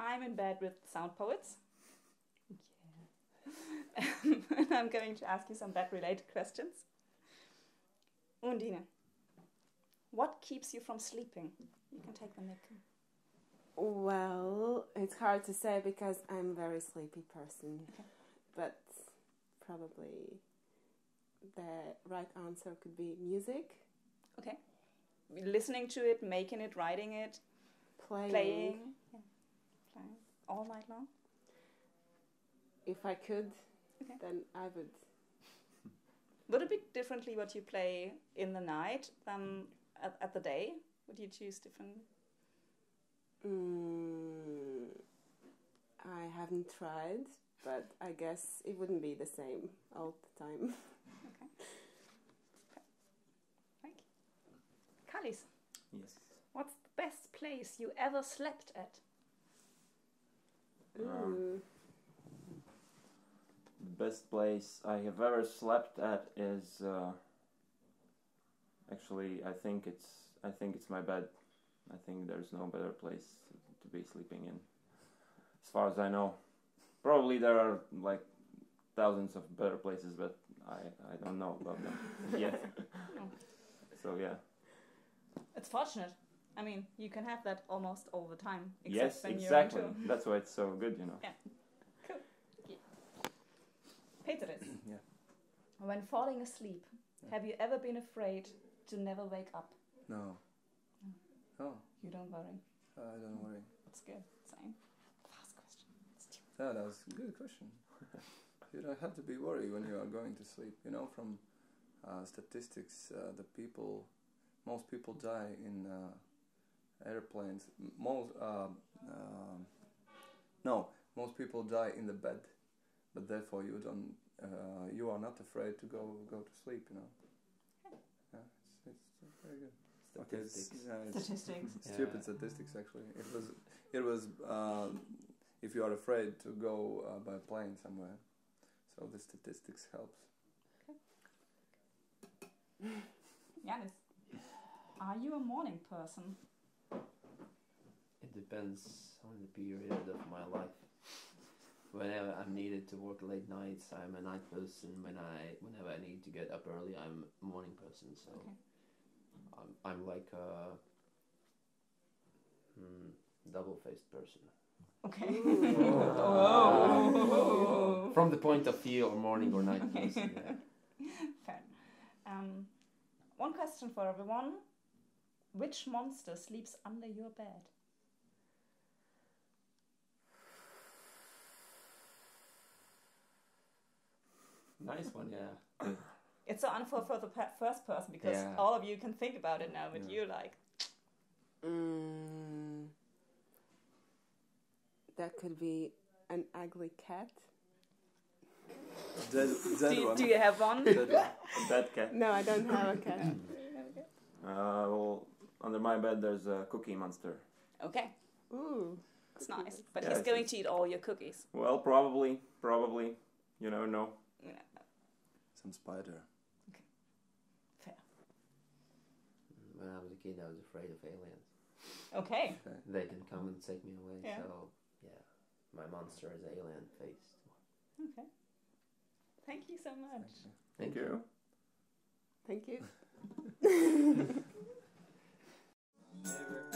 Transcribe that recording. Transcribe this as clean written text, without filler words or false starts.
I'm in bed with the Sound Poets. Yeah. And I'm going to ask you some bed-related questions. Undine, what keeps you from sleeping? You can take the mic. Well, it's hard to say because I'm a very sleepy person. Okay. But probably the right answer could be music. Okay. Listening to it, making it, writing it. Playing. Yeah. Playing all night long. If I could, okay, then I would. Would it be differently what you play in the night than at the day? Would you choose different? I haven't tried, but I guess it wouldn't be the same all the time. Okay. Thank you. Kallis. Yes. What's the best place you ever slept at? The best place I have ever slept at is actually I think it's my bed. I think there's no better place to be sleeping in, as far as I know. Probably there are like thousands of better places, but I don't know about them yet. So yeah. It's fortunate. I mean, you can have that almost all the time. Yes, exactly. That's why it's so good, you know. Yeah. Cool. Thank you. Peteris. Yeah. When falling asleep, have you ever been afraid to never wake up? No. Oh. You don't worry. I don't worry. That's good. Same. Last question. Yeah, that was a good question. You don't have to be worried when you are going to sleep. You know, from statistics, most people die in airplanes. Most people die in the bed. But therefore, you don't. You are not afraid to go to sleep. You know. Okay. Yeah, it's very good. Statistics. Okay, stupid statistics. Actually, it was. If you are afraid to go by plane somewhere, so the statistics helps. Okay. Janis, are you a morning person? It depends on the period of my life. Whenever I'm needed to work late nights, I'm a night person. Whenever I need to get up early, I'm a morning person. So. Okay. I'm like a double-faced person. Okay. Oh. From the point of view of morning or night person. Yeah. Fair. One question for everyone. Which monster sleeps under your bed? Nice one, yeah. It's so unfair for the first person because all of you can think about it now, but you like. That could be an ugly cat. Dead one. Do you have one? A bad cat. No, I don't have a cat. Well, under my bed there's a cookie monster. Okay. Ooh, it's nice, but he's going to eat all your cookies. Well, probably, you never know. No. Some spider. Fair. When I was a kid, I was afraid of aliens. Okay. They can come and take me away, so yeah. My monster is alien-faced. Okay. Thank you so much. Thank you. Thank you.